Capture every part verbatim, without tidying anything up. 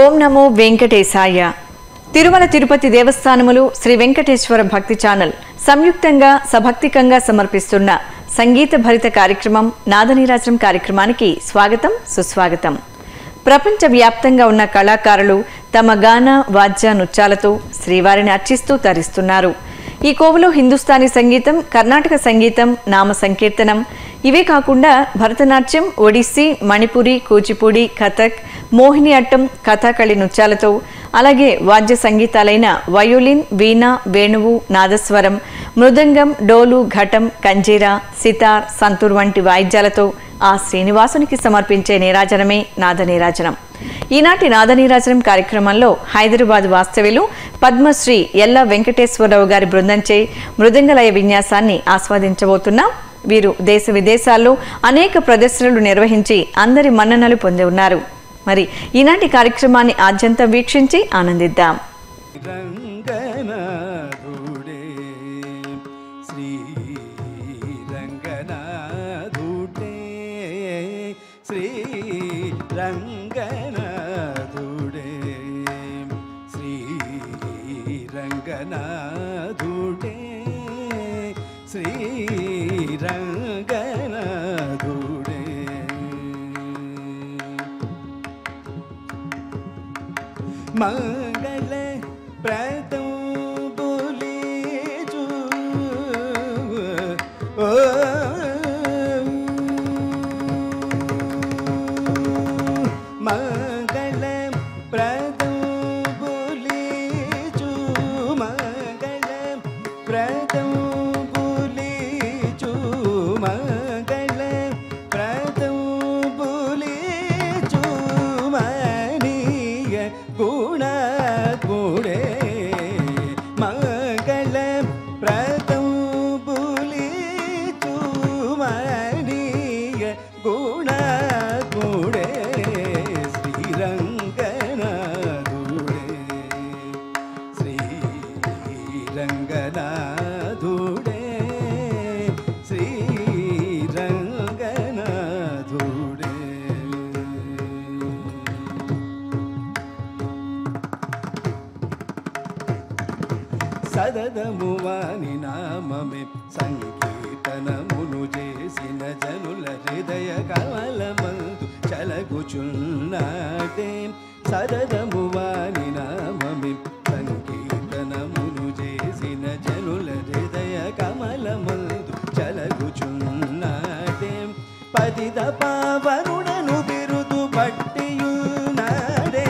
Om Namo Venkatesaya Tirumala Tirupati Devasanamalu, Sri Venkateswara Bhakti Channel, Samyuktanga, Sabhakti Kanga, Samar Pistuna, Sangeetha Bharita Karikramam, Nadaneerajanam Karikramanaki, Swagatam, Suswagatam. Prapinta Vyaptangauna Kala Karalu, Tamagana, Vajja, Nuchalatu, Srivaranachistu, Taristunaru. ఈ కోవలో హిందుస్థానీ సంగీతం, కర్ణాటక సంగీతం, నామ సంకీర్తనం, ఇవే కాకుండా భరతనాట్యం, ఒడిస్సి, మణిపురి, కూచిపూడి, కథక్, మోహిని అట్టం, కథాకళి నృత్యాలతో, అలాగే వాద్య సంగీతాలైన వయోలిన్, వీణ, వేణువు, నాదస్వరం, మృదంగం, డోలు, ఘటం, కంజీరా, సితార్, సంతూర్ వంటి వాయిద్యాలతో ఆ శ్రీనివాసునికి సమర్పించే నీరాజనమే నాదనీరాజనం. ఈనాటి నాదనీరాజనం కార్యక్రమంలో హైదరాబాద్ వాస్తవ్యులు పద్మశ్రీ ఎల్ల వెంకటేశ్వర రావు గారి బృందంచే మృదంగలయ విన్యాసాన్ని ఆస్వాదించబోతున్నాం. వీరు దేశ విదేశాల్లో అనేక ప్రదర్శనలు నిర్వహించి అందరి మన్ననలు పొంది ఉన్నారు. మరి ఈనాటి కార్యక్రమాన్ని ఆద్యంతం వీక్షించి ఆనందిద్దాం. Mangala Pratam Buliju Mangala Pratam Buliju Mangala Pratam Buliju Mangala Pratam Buliju Maniya సదదమువాని నామమే సంకీర్తనమును చేసిన జనుల హృదయ కమలమందు చలగుచున్నాడే సదదమువాని నామమే సంకీర్తనమును చేసిన జనుల హృదయ కమలమందు చలగుచున్నాడే పతిత పావనుడను బిరుదు పట్టియున్నాడే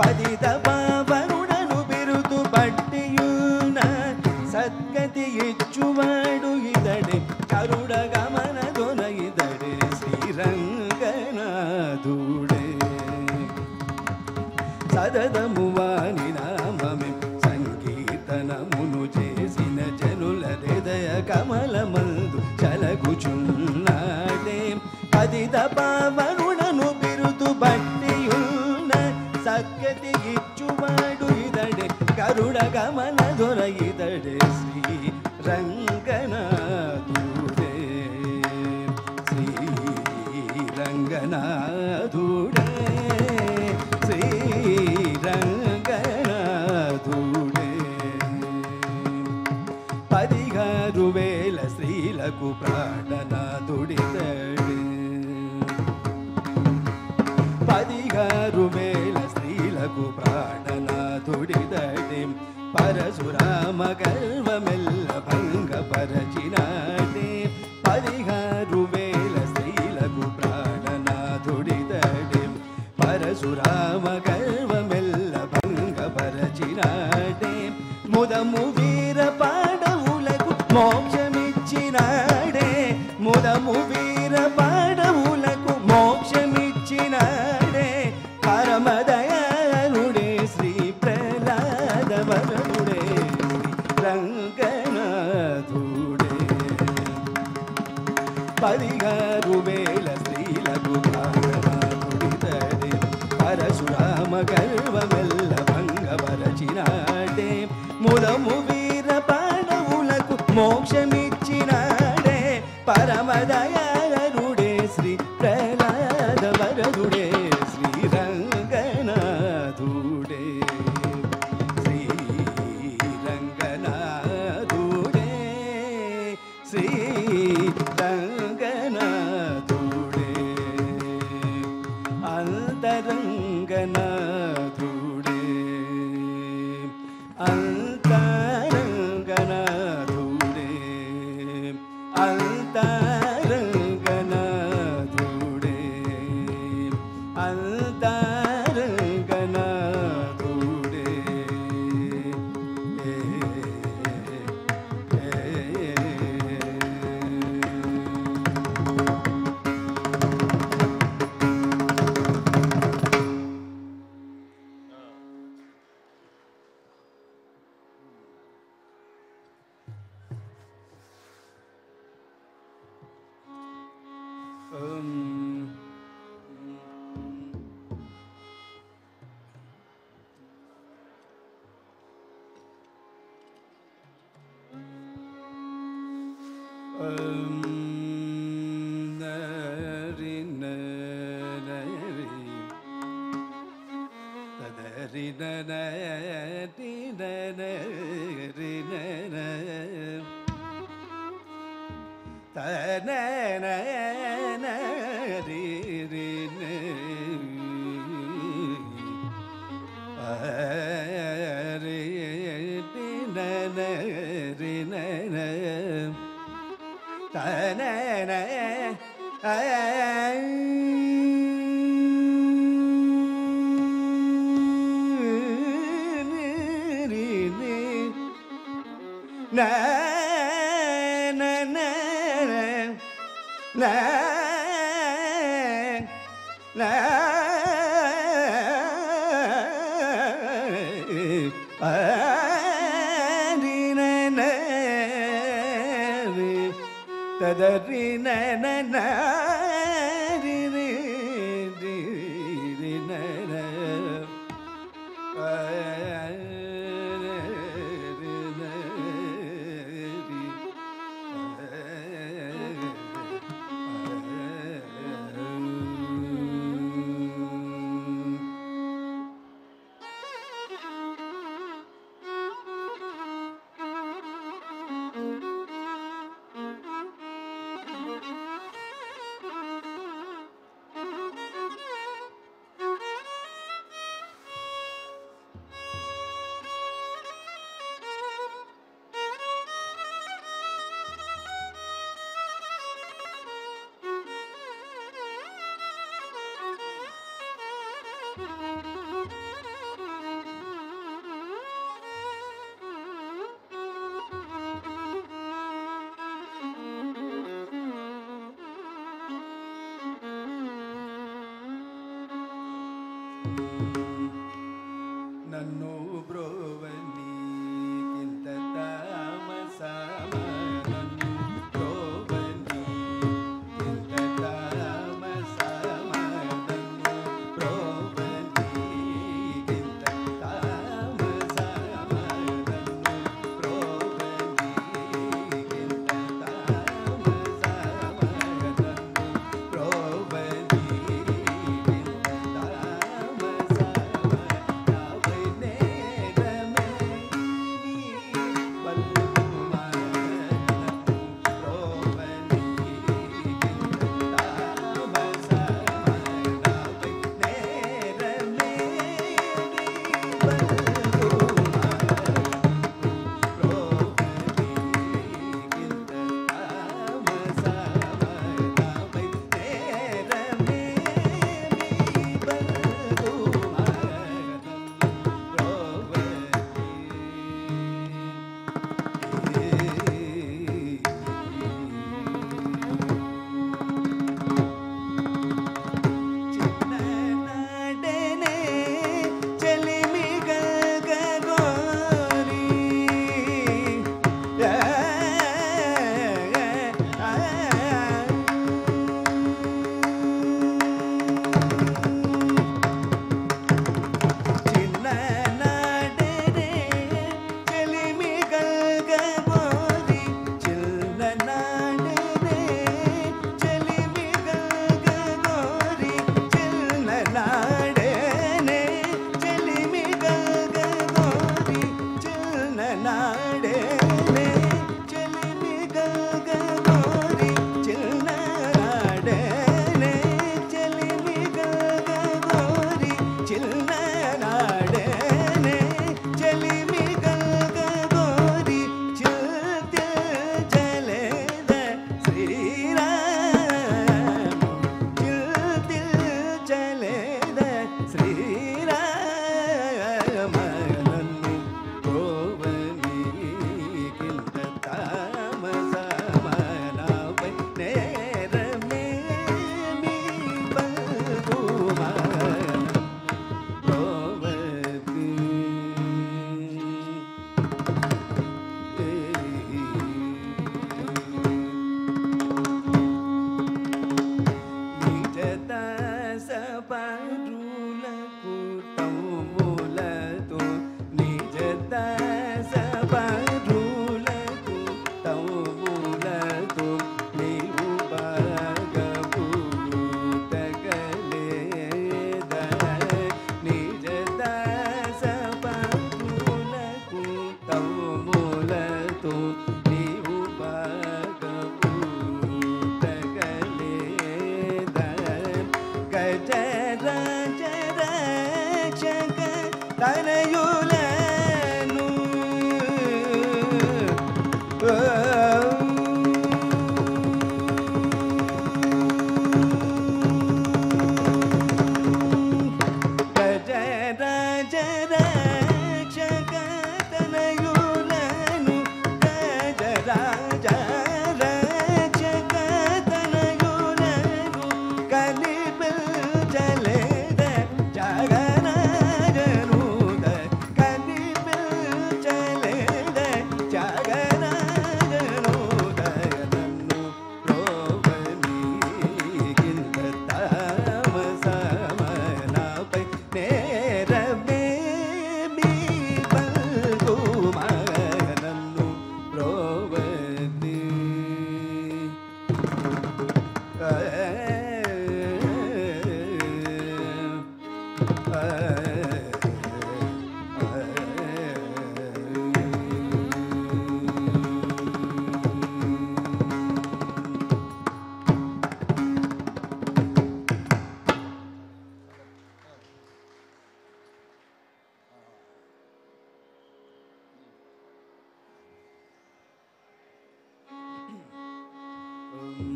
పతిత పావనుడను బిరుదు పట్టియు ಸದ್ಗತಿ ಹೆಚ್ಚುವಾಡು ಇದಡೆ ಕರುಡ ಗಮನ ದೊನಗಿದಡೆ ಶ್ರೀರಂಗನ ದೂಡೆ ಸದದ ಮುವಾನಿ ನಾಮಮೆ ಸಂಗೀತನ ಮುನು ಜೇಸಿನ ಜನುಲ ಹೃದಯ ಕಮಲ ಮಂದು ಚಲಗುಚುನ್ನಾಡೆ ಪದಿದ ಪಾವನುಡನು ಬಿರುದು ಬಟ್ಟಿಯುನ ಸದ್ಗತಿ ಹೆಚ್ಚುವಾಡು ಇದಡೆ ಕರುಡ ಗಮನ ದೊರಗಿದಡೆ ಶ್ರೀ ರಂಗನಾಥೂಡೆ ಶ್ರೀ ರಂಗನಾಥೂಡೆ ಶ್ರೀ ರಂಗನಾಥೂಡೆ ಪದಿಗಾರು ವೇಲ ಶ್ರೀಲಘು ಪ್ರಾಣನಾಥುಡಿದಡೆ ಪದಿಗಾರು ವೇಲ ಶ್ರೀಲಘು ಪ್ರಾಣನಾಥುಡಿದಡೆ ಪರಶುರಾಮ ಕರ್ಮಮೆಲ್ಲ ಭಂಗ ಪರಚಿನಾಟೆ ಪರಿಹಾರು ವೇಲ ಶ್ರೀಲಘು ಪ್ರಾಣನಾಥುಡಿದಡೆ ಪರಶುರಾಮ ಕರ್ಮಮೆಲ್ಲ ಭಂಗ ಪರಚಿನಾಟೆ ಮುದಮು ವೀರ ಪಾಡವುಲಗು ಮೋಕ್ಷಮಿಚ್ಚಿನಾಡೆ ಮುದಮು ವೀರ ಪಾಡವುಲಗು ಮೋಕ್ಷಮಿಚ್ಚಿನಾಡೆ ಪರಮದಯ ನುಡೆ ಶ್ರೀ ಪ್ರಹ್ಲಾದ ವರ ಪರಿಗಾರು ವೇಲ ಶ್ರೀಲಘು ಪ್ರಾಣನಾಥುಡಿದಡೆ ಪರಶುರಾಮ ಗರ್ವವೆಲ್ಲ ಭಂಗ ಪರಚಿನಾಡೆ ಮುದಮು ವೀರ ಪಾಡವುಲಕು ಮೋಕ್ಷಮಿಚ್ಚಿನಾಡೆ ಪರಮದಯಾರುಡೆ ಶ್ರೀ ಪ್ರಹ್ಲಾದ ವರದುಡೆ ಶ್ರೀರಂಗನಾಥ Yeah.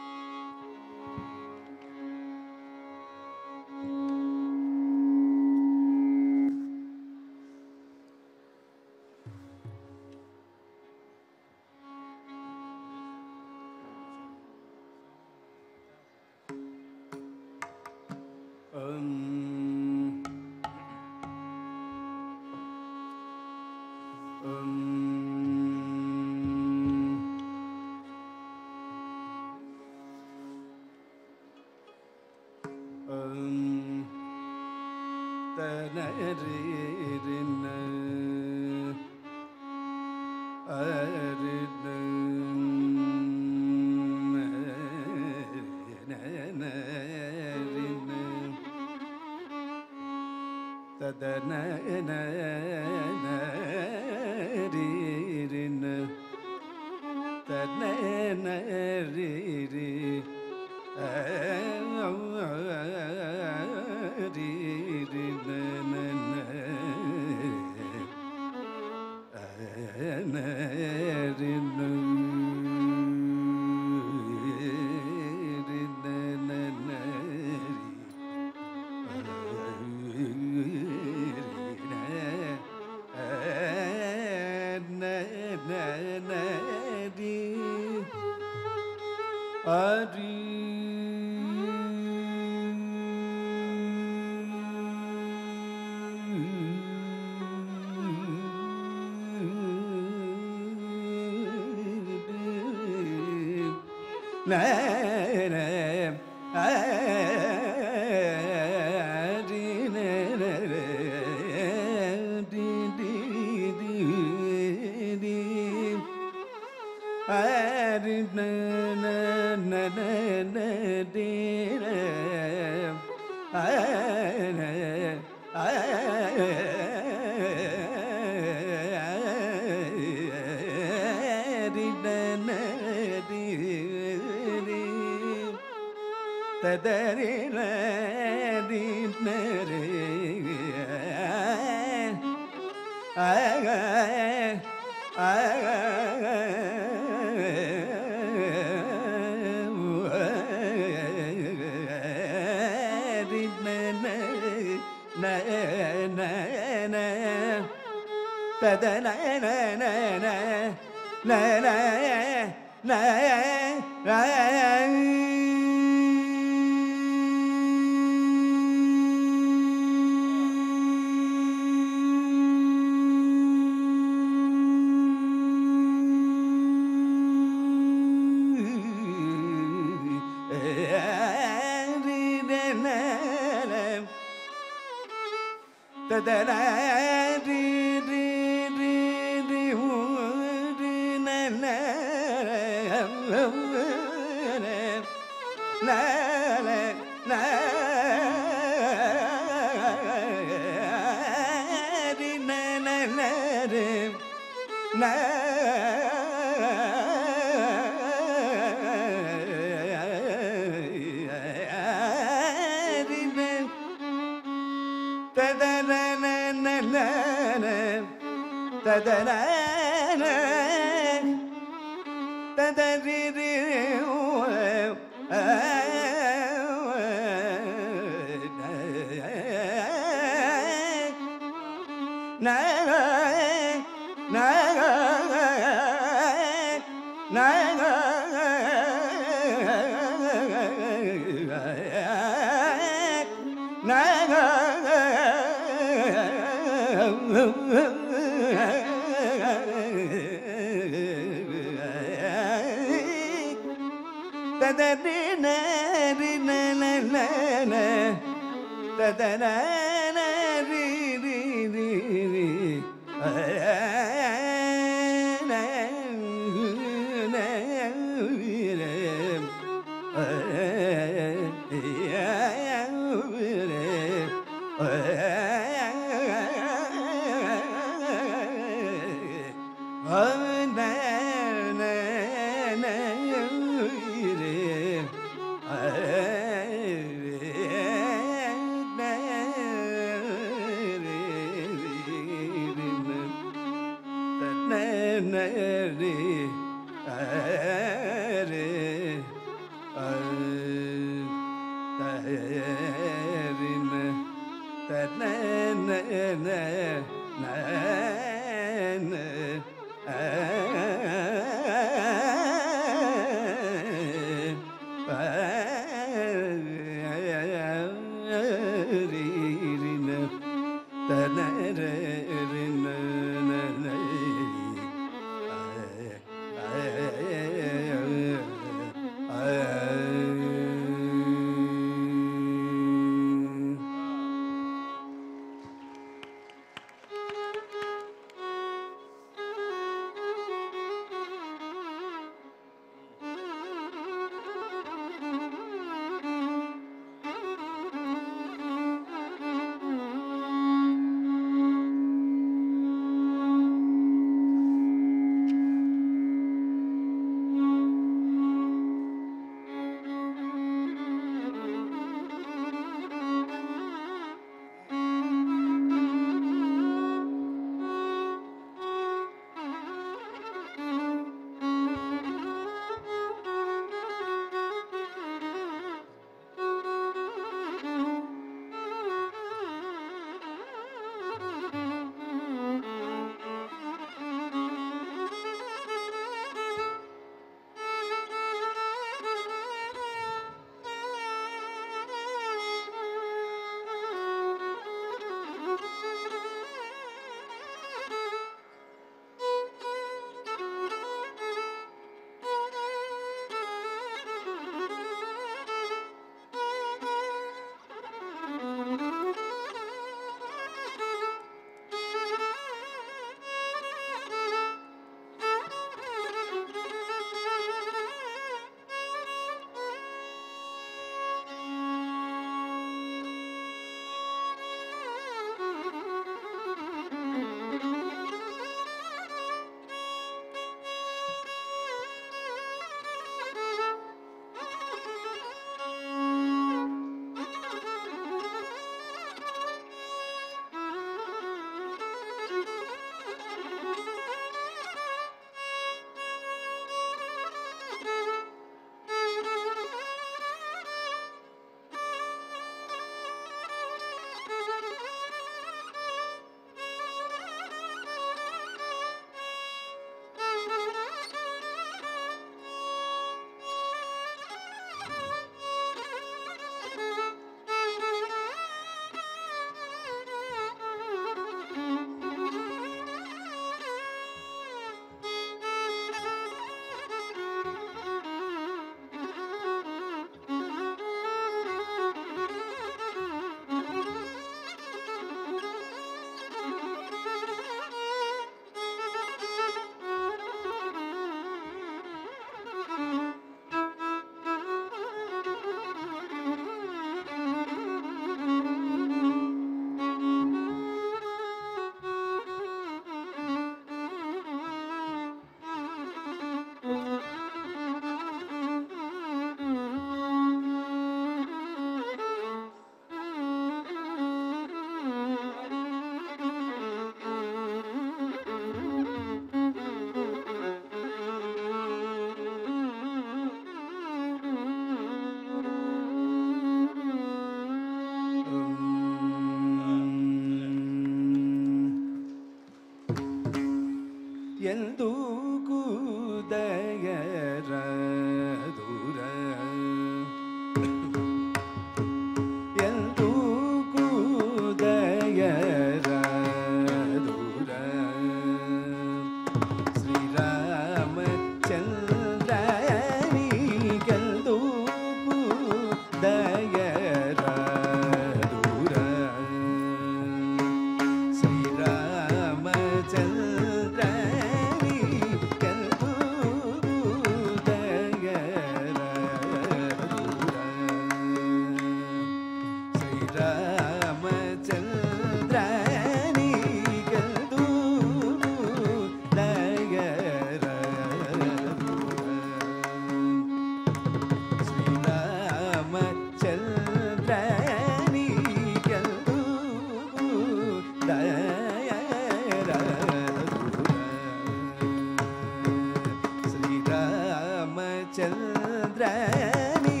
ಚಂದ್ರನಿ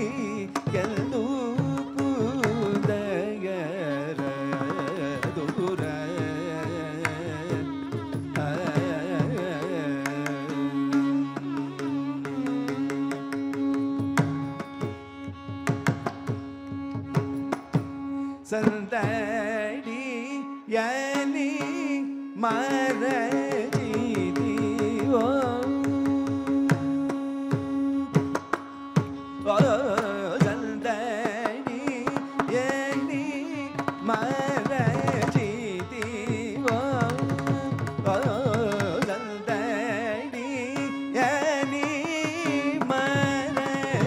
ಎಂದು ಸಂತಡಿ ಯನಿ ಮರದಿದಿಯೋ ಓ ಸಂತಡಿ ಯನಿ ಮರದಿದಿಯೋ ಓ ಸಂತಡಿ ಯನಿ ಮರದಿದಿಯೋ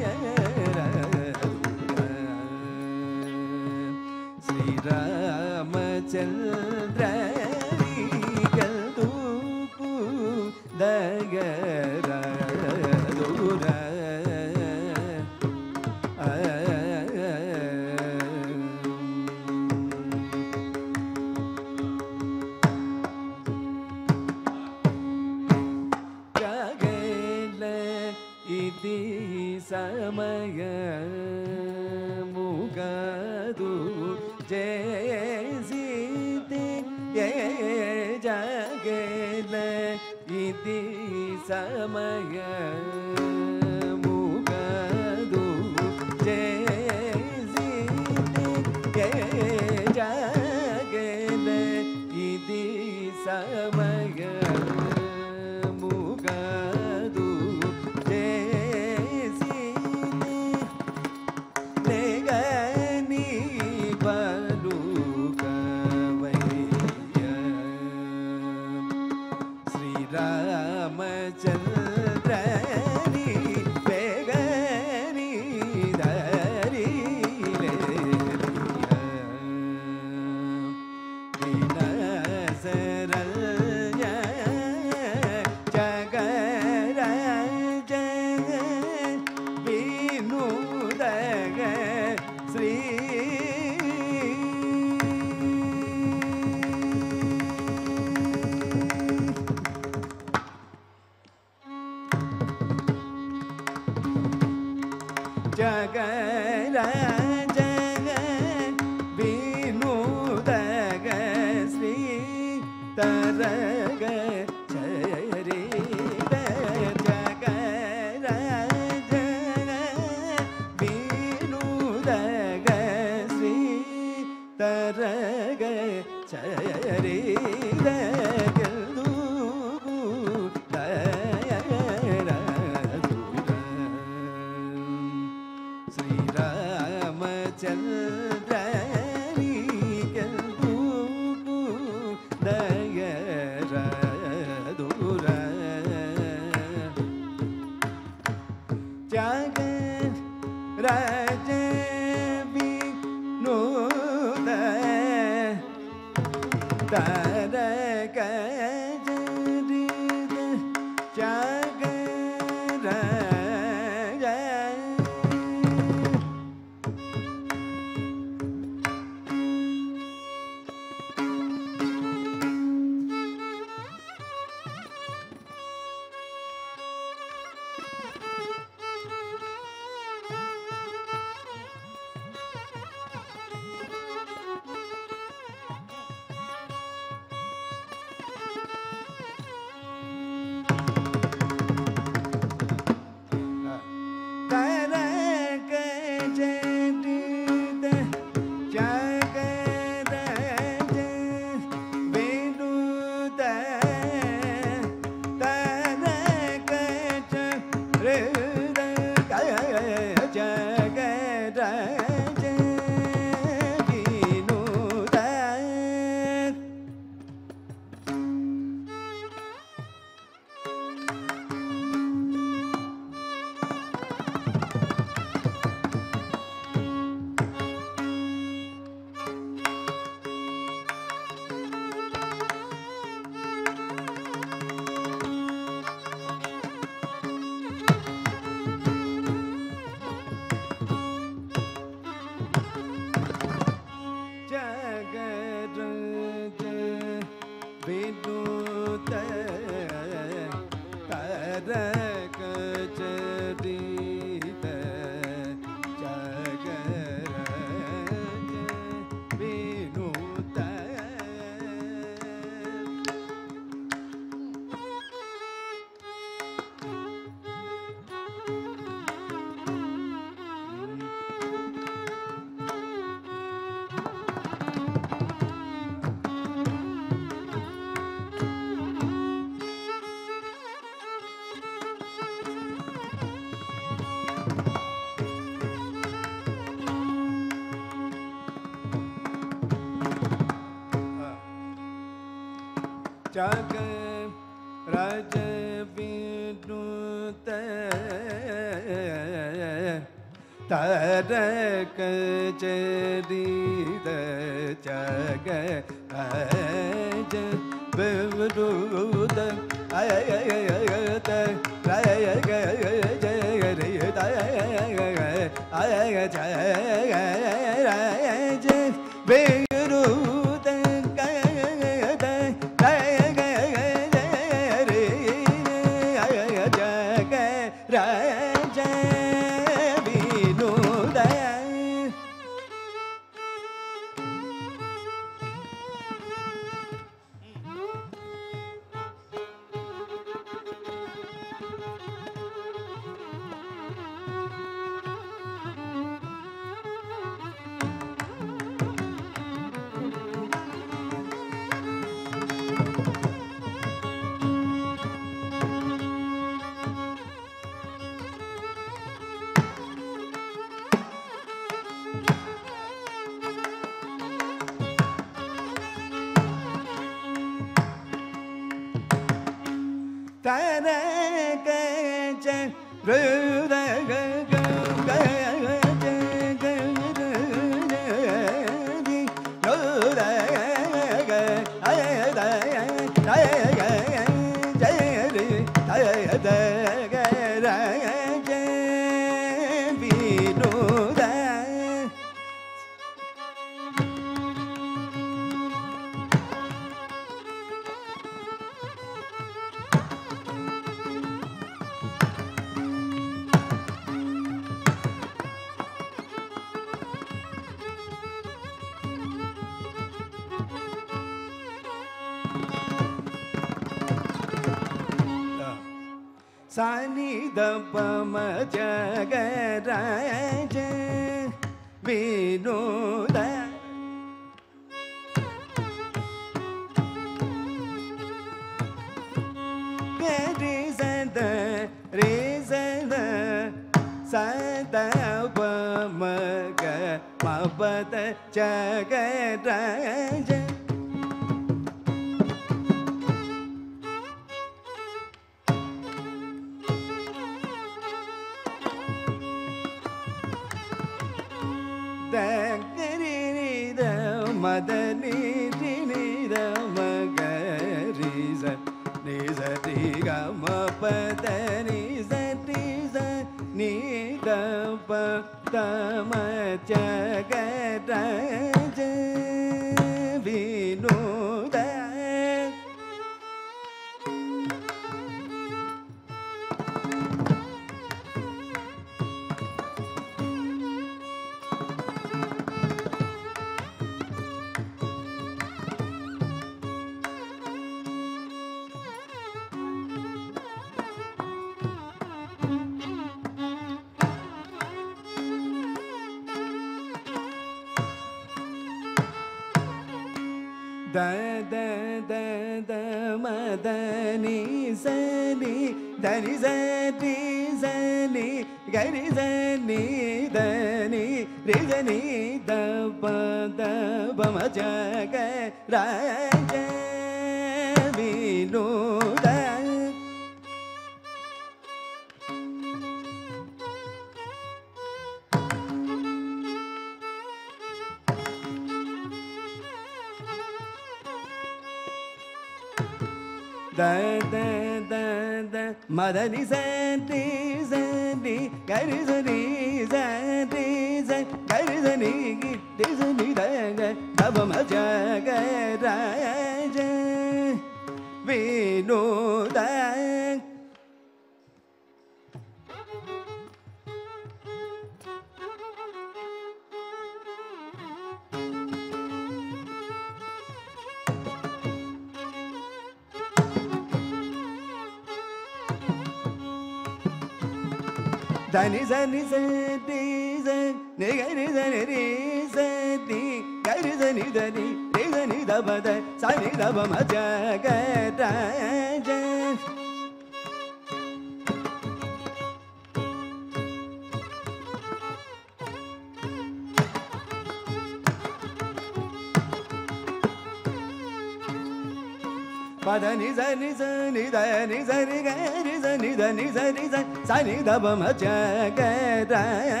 Pada ni za ni za ni da ni za ni ga ni za ni da ni za ni za sa ni da ba ma cha ga da ja.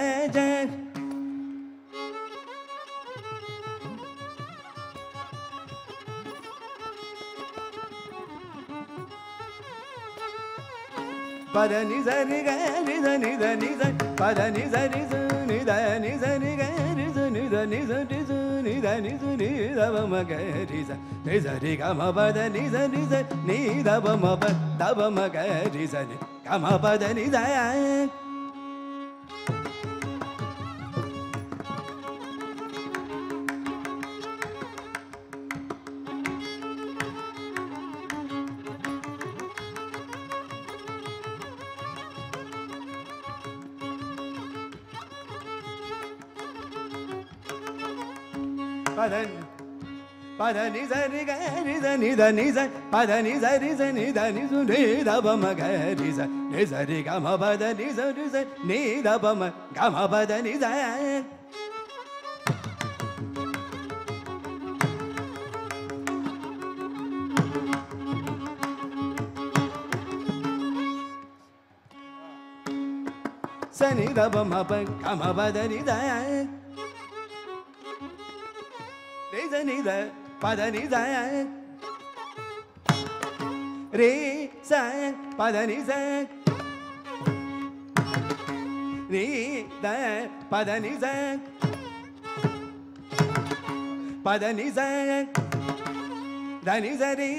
Pada ni za ni ga ni za ni da ni za pada ni za ni za ni da ni za ni ga ni za ni da ni za ni za. Nida niza nida bama gariza, niza riga ma bada niza niza nida bama bada bama gariza ni, kama bada niza ya. Pada ni za ni ga ni za ni da ni za pada ni za ni za ni da ni zu ni da ba ma ga ni za ni za ni ga ma ba da ni za ni za ni da ba ma ga ma ba da ni za. Sa ni da ba ma ba ga ma ba da ni za. Ni za ni za. Pada ni za, re za, pada ni za, ni da, pada ni za, pada ni za, da ni za re,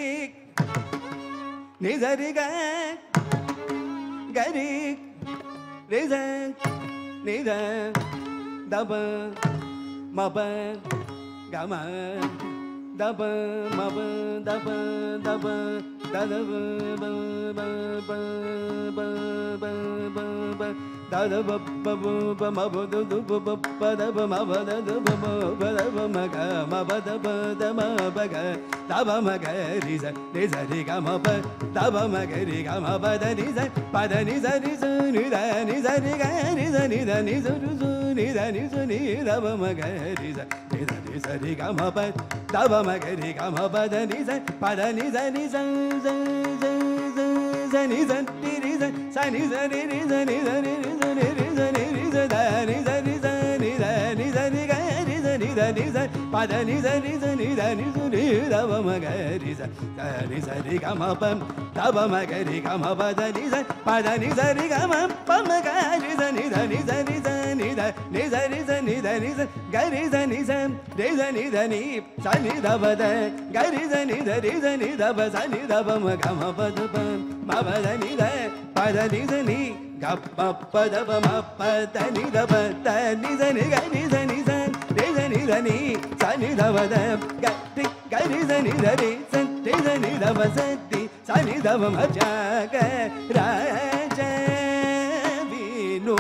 ni za re ga, ga re, re za, ni da, da ba, ma ba, ga ma. Da ba ma ba da ba da ba da da ba ba ba ba ba ba ba ba da da ba ba ba ma ba da da ba ba ba da ba ma ba da da ba ba ba da ba ma ga ma ba da ba da ma ba ga da ba ma ga ri za ni za ri ga ma ba da ba ma ga ri ga ma ba da ni za ba da ni za ni za ni da ni za ni ga ni za ni da ni za ru zu ni da ni zu ni da ba ma ga ri za ni da ni za ri ga ma ba. Da ba ma ga ri ga ma ba da ni za pa da ni za ni za za za za za ni za ni ni za sa ni za ni ni za ni za ni ni za ni ni za ni ni za da ni za ni za ni da ni za ni ga ni za ni da ni za pa da ni za ni za ni da ni za ni da ba ma ga ri za da ni za ri ga ma ba da ba ma ga ri ga ma ba da ni za pa da ni za ri ga ma pa ma ga ri za ni da ni za ni za ni da ni za ni za ni da ni za ga ni za ni za de za ni da ni sa ni da ba da ga ni za ni da de za ni da ba sa ni da ba ma ga ma ba da ba ma ba da ni da pa da ni za ni ga pa pa da ba ma pa da ni da ba da ni za ni ga ni za ni za de za ni da ni sa ni da ba da ga ni ga ni za ni da de sa de za ni da ba sa ti sa ni da ba ma cha ga ra cha vi no.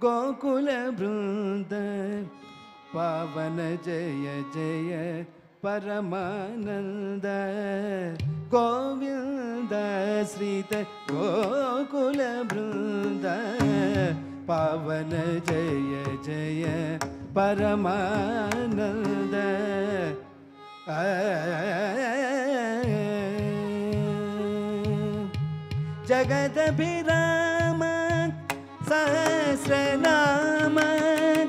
Gokula Vrunda Pavana Jaya Jaya Paramananda Govinda Srita Gokula Vrunda Pavana Jaya Jaya Paramananda Jagadabhiraman Sahasranaman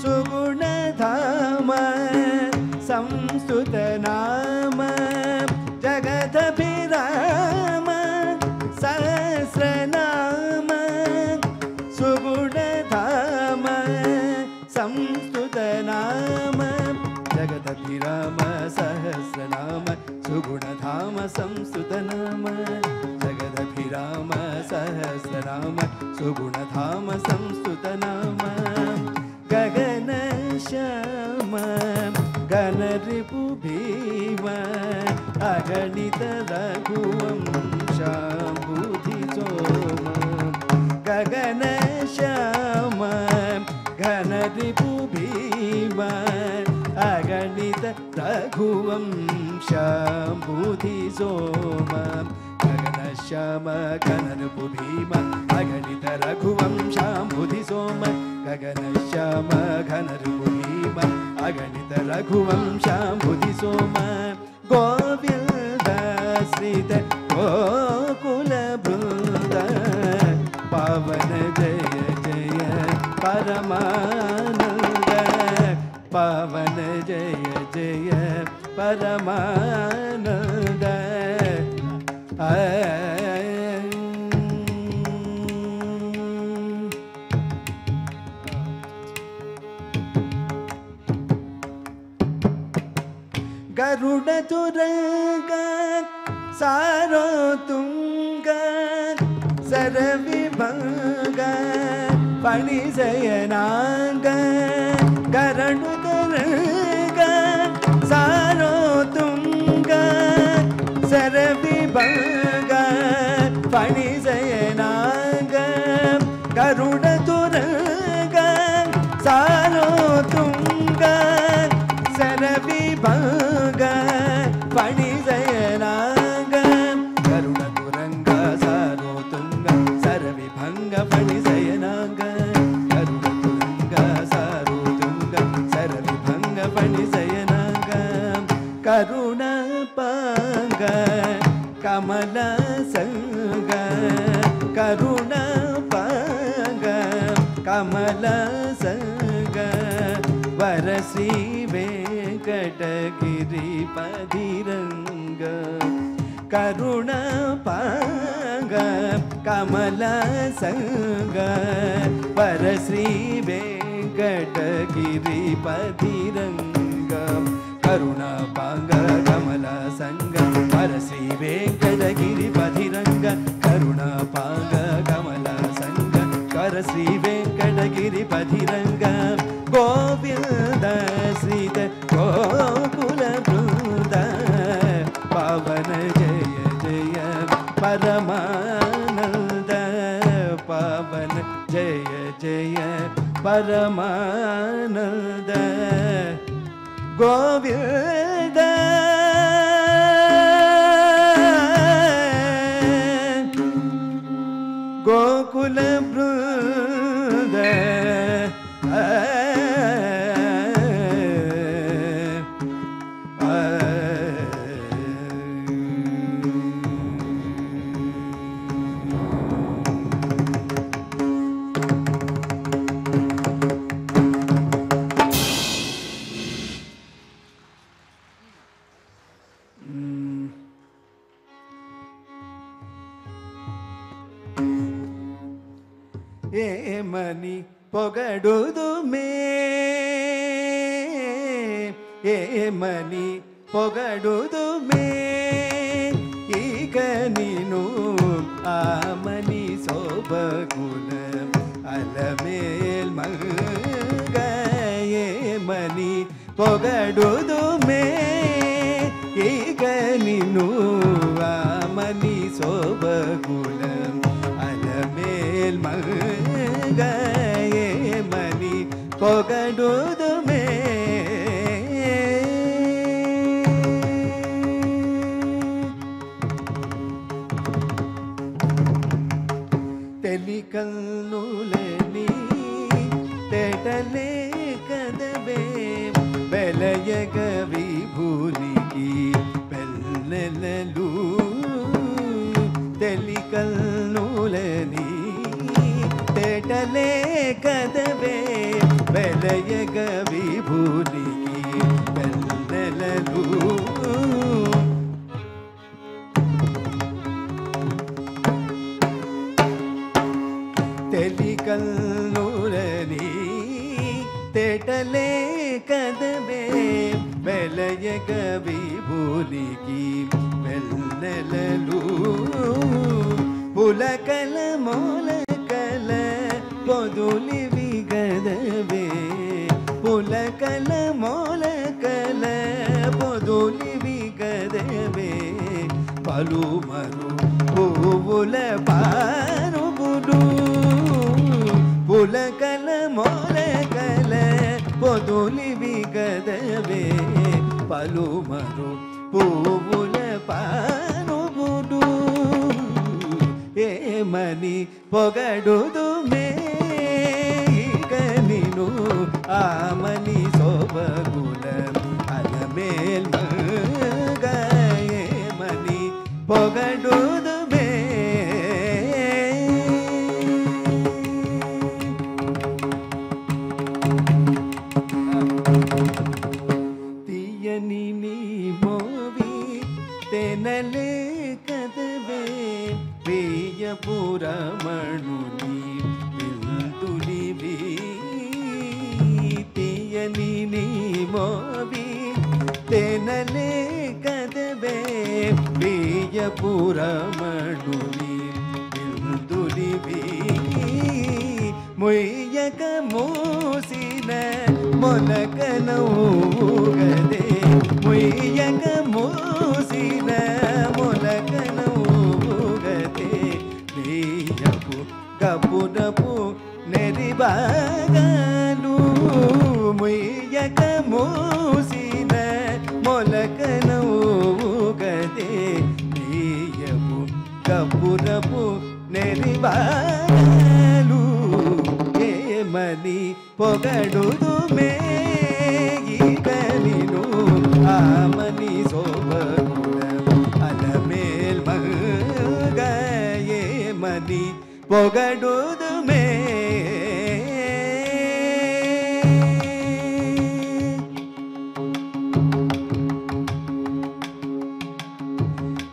Sugunadhaman Samstutanaman Jagadabhiraman Sahasranaman Sugunadhaman Samstutanaman Jagadabhirama Sahasranaman Sugunadhama Samstutanaman Rama Sahasrama Sugunadhama Samstutanama Gagana Shama Ganaripu Bhima Aganita Raghuvam Shambhuti Soma Gagana Shama Ganaripu Bhima Aganita Raghuvam Shambhuti Soma Shama Gananapu Bhima Aganita Raghuvam Shambhuti Soma Gagana Shama Gananapu Bhima Aganita Raghuvam Shambhuti Soma Govinda Srita Gokula Vrunda Pavana Jaya Jaya Paramananda Pavana Jaya Jaya Paramananda Garuda Turanga, Sarotunga, Saravibhanga, Panisayananga, Garuda Turanga, Sarotunga, Saravibhanga, Panisayananga, Garuda Turanga, Sarotunga, Saravibhanga. Panisayananga, Garuda Turanga, Sarotunga, Saravibhanga, Panisayananga, Garuda Turanga, Sarotunga, Saravibhanga, Panisayananga, Karuna Panga, Kamala Sanga, Karuna Panga, Kamala Sanga, Varasri Venkatagiri Padiranga Karuna Panga Kamala Sanga Parasri Venkatagiri Padiranga Karuna Panga Kamala Sanga Parasri Venkatagiri Padiranga Karuna Panga Kamala Sanga Parasri Venkatagiri Padiranga Govinda Srita Gokula Vrunda Pavana Jaya Jaya Paramananda Pavana Jaya Jaya Paramananda Govinda Gokula Vrunda Mani Pogadudu me ఏమని పొగడుదుమే ఇక నిను ఆమని శోభగుణం అలమేల్ మంగయేమని పొగడుదుమే ఇక నిను ఆమని శోభగుణం అలమేల్ మంగయేమని పొగడుదుమే ಕಲ್ಲುಲನಿ ತೆಟಲೆ ಕದಬೆ ಬೆಲಯಗ ವಿಭೂನಿಗಿ ಬೆಲ್ಲಲೆಲು ತೆಲಿ ಕಲ್ಲುಲನಿ ತೆಟಲೆ ಕದಬೆ ಬೆಲಯಗ ವಿಭೂನಿಗಿ ಬೆಲ್ಲಲೆಲು ಕಲ್ಲೂರಲಿ ತೆಟಲೆ ಕದವೆ ಬೆಲಯ ಕವಿ ಭೂಲಿಗಿ ಬೆಲ್ಲಲೂ ಮೂಲಕಲ ಮೂಲಕಲ ಬದುಲಿ ವಿಗದವೆ ಮೂಲಕಲ ಮೂಲಕಲ ಬದುಲಿ ವಿಗದವೆ ಪಲು ಮರು ಹೂವುಲ ಪಾರು ಗುಡು ಪುಲಕಲ ಮೊಲಕಲ ಪೊದುಲಿ ವಿಗದವೆ ಪಲುಮರು ಪೂವುಲ ಪಾನುಗುಡು ಏಮನಿ ಪೊಗಡುದುಮೆ ಈಗ ನೀನು ಆಮನಿ ಸೊಬಗುಲ ಅಲಮೇಲ್ ಮಗ ಏಮನಿ ಪೊಗಡುದು ಪುರಮಣುನಿ ಬಿಂದುಲಿವಿ ತೀಯನಿ ನೀಮೋವಿ ತೆನಲೆ ಕದವೆ ಬೀಯ ಪುರಮಣುನಿ ಬಿಂದುಲಿವಿ ಮೊಯ್ಯಕ ಮೋಸಿನ ಮೊಲಕನೌಗದೆ ಮೊಯ್ಯಕ ಮೋಸಿನ ಮೊಲಕನೌಗದೆ ು ಗಪುನಪು ನೆರಿಬಾಗಲು ಮುಯ್ಯಕ ಮೂಸಿನ ಮೊಲಕನೌಗದೆ ನೀಯವು ಗಪುನಪು ನೆರಿಬಾಗಲು ಏಮನಿ ಪೊಗಡುದುಮೆ ಈಗ ನೀನು ಆಮನಿ ಸೋಬಗುಣ ಅಲಮೇಲ್ ಮಗ ಮನಿ ಪೊಗಡುದುಮೆ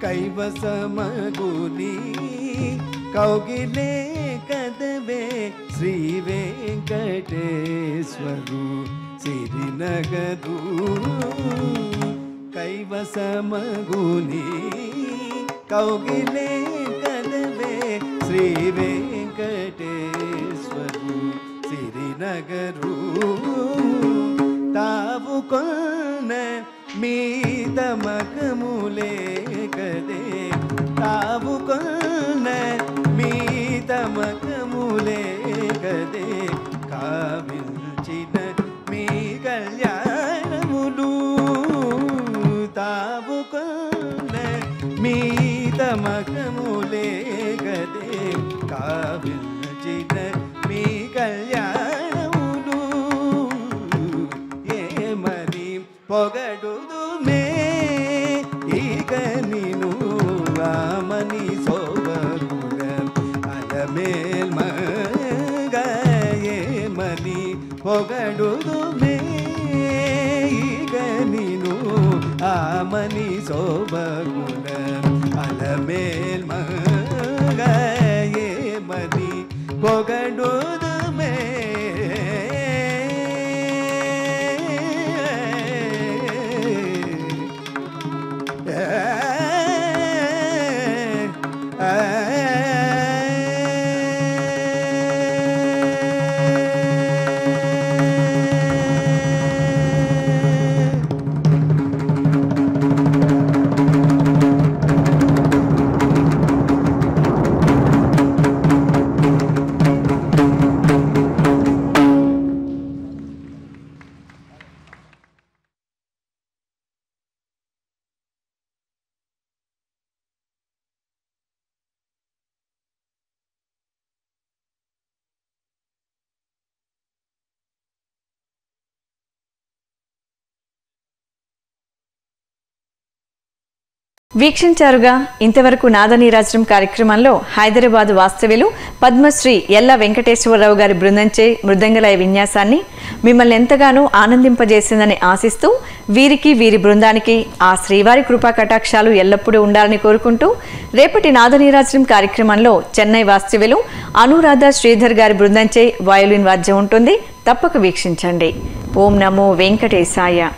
ಕೈವಸ ಮಗುನಿ ಕೌಗಿಲೆ ಕದವೆ ಶ್ರೀ ವೆಂಕಟೇಶ್ವರು ಸಿರಿನಗದು ಕೈವಸ ಮಗುನಿ ಕೌಗಿಲೆ ಶ್ರೀ ವೆಂಕಟೇಶ್ವರು ಸಿರಿನಗರು ತಾವು ಕೊನ ಮೀ ತಮಕ ಮೂಲೆ ಕದೆ ತಾವು ಕೊನ ಮೀ ತಮಕ ಮೂಲೆ ಕದೆ ಕಾವಿಂಚಿನ ಮೀ ಕಲ್ಯಾಣ ಮುಲು ತಾವು ಕೊನ ಮೀ ತಮಕ ಮೂಲೆ ಕದೆ ಕಾವಿಲ್ಚಿನ ಮೀ ಕಲ್ಯಾಣವುನು ಏಮನಿ ಪೊಗಡುದುಮೆ ಈಗ ನೀನು ಆಮನಿ ಸೋಬಗುಣ ಅಲಮೇಲ್ ಮಗ ಏಮನಿ ಪೊಗಡುದುಮೆ ಈಗ ನೀನು ಆಮನಿ ಸೋಬಗುಣ ಅಲಮೇಲ್ ಮಗ ಮನಿ ಪೊಗಡುದುಮೆ వీక్షించారుగా ఇంతవరకు నాదనీరాజనం కార్యక్రమంలో హైదరాబాద్ వాస్తవ్యులు పద్మశ్రీ యెల్లా వెంకటేశ్వరరావు గారి బృందంచే మృదంగలయ విన్యాసాన్ని మిమ్మల్ని ఎంతగానో ఆనందింపజేసిందని ఆశిస్తూ వీరికి వీరి బృందానికి ఆ శ్రీవారి కృపా కటాక్షాలు ఎల్లప్పుడూ ఉండాలని కోరుకుంటూ రేపటి నాదనీరాజనం కార్యక్రమంలో చెన్నై వాస్తవ్యులు అనురాధ శ్రీధర్ గారి బృందంచే వయోలిన్ వాద్యం ఉంటుంది తప్పక వీక్షించండి. ఓం నమో వెంకటేశాయ.